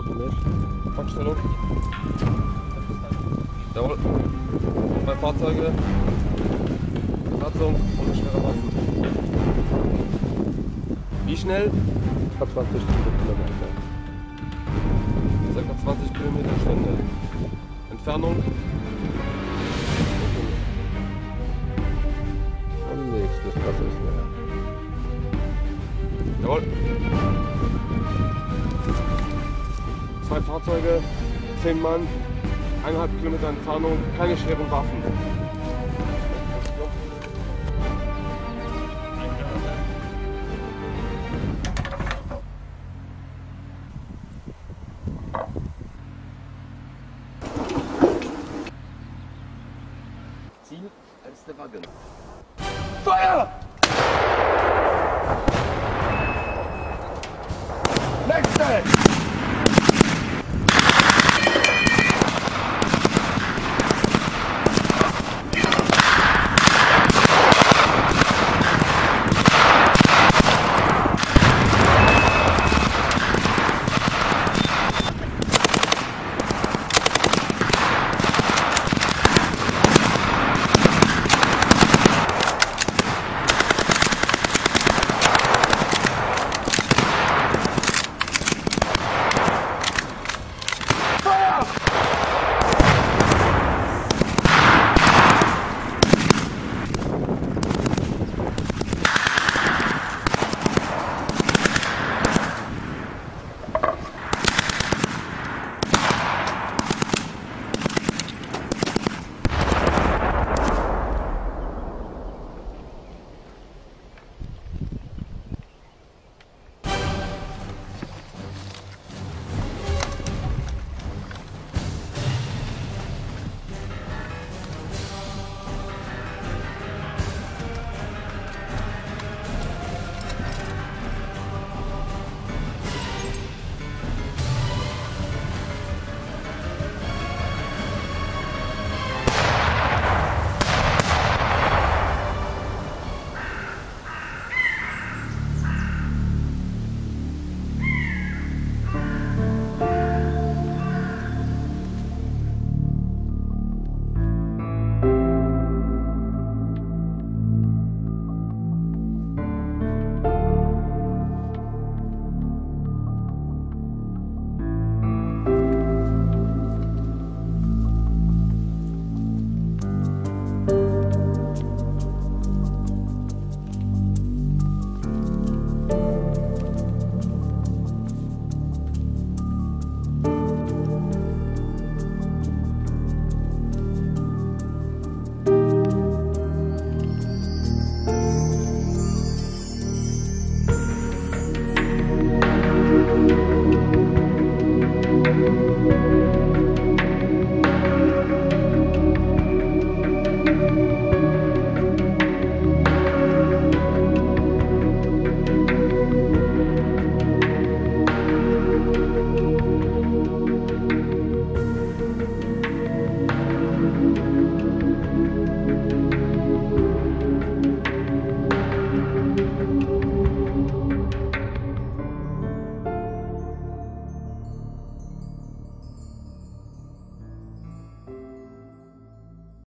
rozumiesz? Chodź to robić. Jawohl. Meine Fahrzeuge. Satzung und schwere Waffen. Wie schnell? Ca. 20 km/h. Circa 20 km/h. Entfernung. Und nächste Straße ist näher. Jawohl. Zwei Fahrzeuge, 10 Mann, 1,5 Kilometer Entfernung, keine schweren Waffen. Ziel als der Wagen. Feuer! Nächste!